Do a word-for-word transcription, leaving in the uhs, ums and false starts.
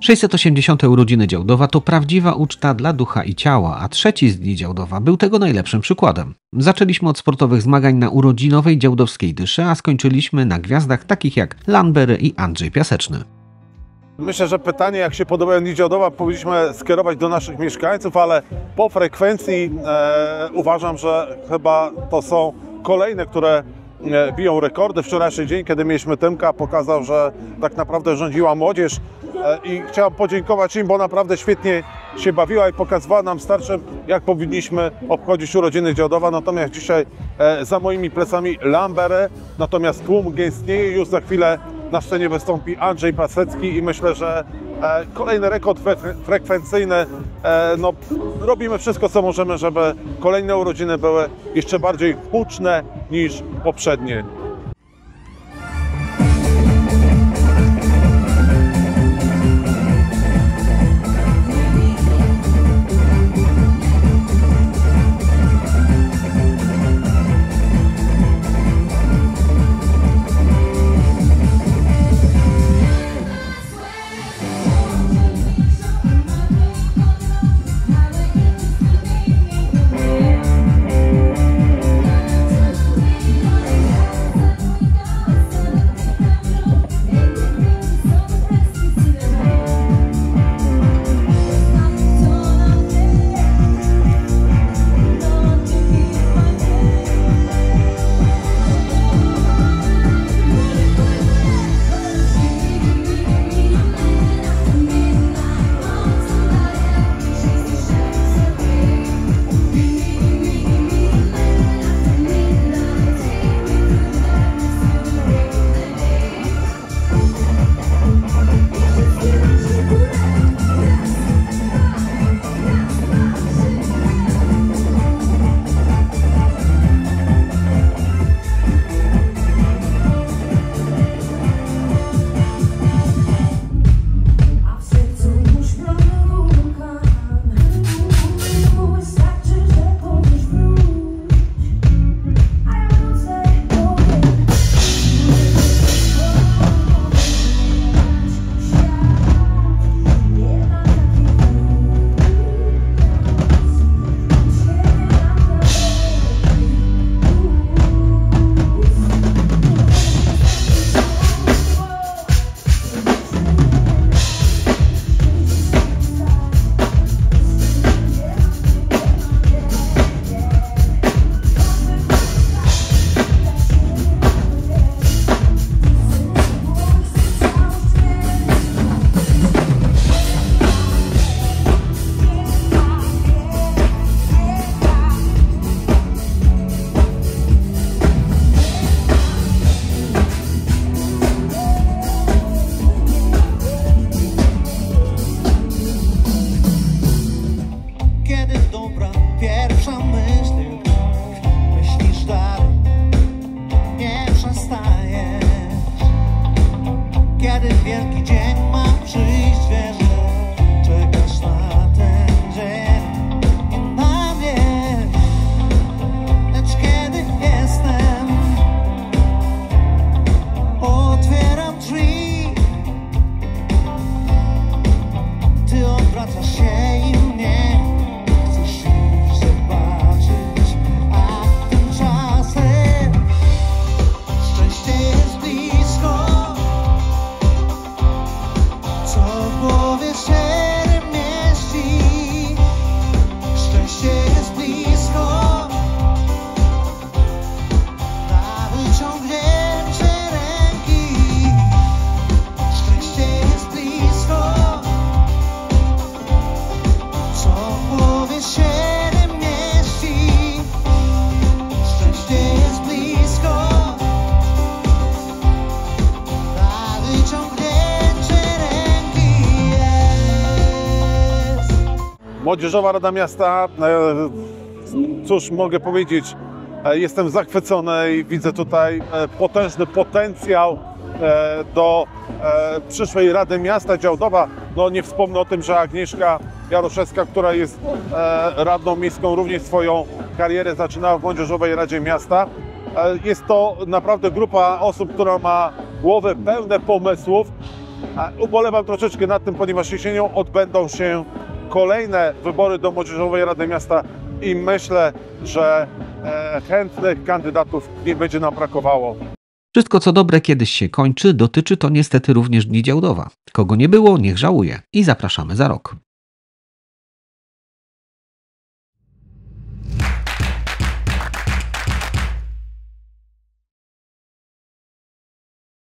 sześćset osiemdziesiąte urodziny Działdowa to prawdziwa uczta dla ducha i ciała, a trzeci z dni Działdowa był tego najlepszym przykładem. Zaczęliśmy od sportowych zmagań na urodzinowej działdowskiej dyszy, a skończyliśmy na gwiazdach takich jak Lanberry i Andrzej Piaseczny. Myślę, że pytanie, jak się podobają dni Działdowa, powinniśmy skierować do naszych mieszkańców, ale po frekwencji e, uważam, że chyba to są kolejne, które e, biją rekordy. Wczorajszy dzień, kiedy mieliśmy Tymka, pokazał, że tak naprawdę rządziła młodzież. I chciałem podziękować im, bo naprawdę świetnie się bawiła i pokazywała nam starszym, jak powinniśmy obchodzić urodziny Działdowa. Natomiast dzisiaj e, za moimi plecami Lanberry, natomiast tłum gęstnieje. Już za chwilę na scenie wystąpi Andrzej Piaseczny i myślę, że e, kolejny rekord fre frekwencyjny. E, no, robimy wszystko, co możemy, żeby kolejne urodziny były jeszcze bardziej huczne niż poprzednie. Młodzieżowa Rada Miasta, cóż mogę powiedzieć, jestem zachwycony i widzę tutaj potężny potencjał do przyszłej Rady Miasta Działdowa. No nie wspomnę o tym, że Agnieszka Jaroszewska, która jest radną miejską, również swoją karierę zaczynała w Młodzieżowej Radzie Miasta. Jest to naprawdę grupa osób, która ma głowy pełne pomysłów, Ubolewam troszeczkę nad tym, ponieważ jesienią odbędą się kolejne wybory do Młodzieżowej Rady Miasta i myślę, że chętnych kandydatów nie będzie nam brakowało. Wszystko co dobre kiedyś się kończy, dotyczy to niestety również Dni Działdowa. Kogo nie było, niech żałuje i zapraszamy za rok.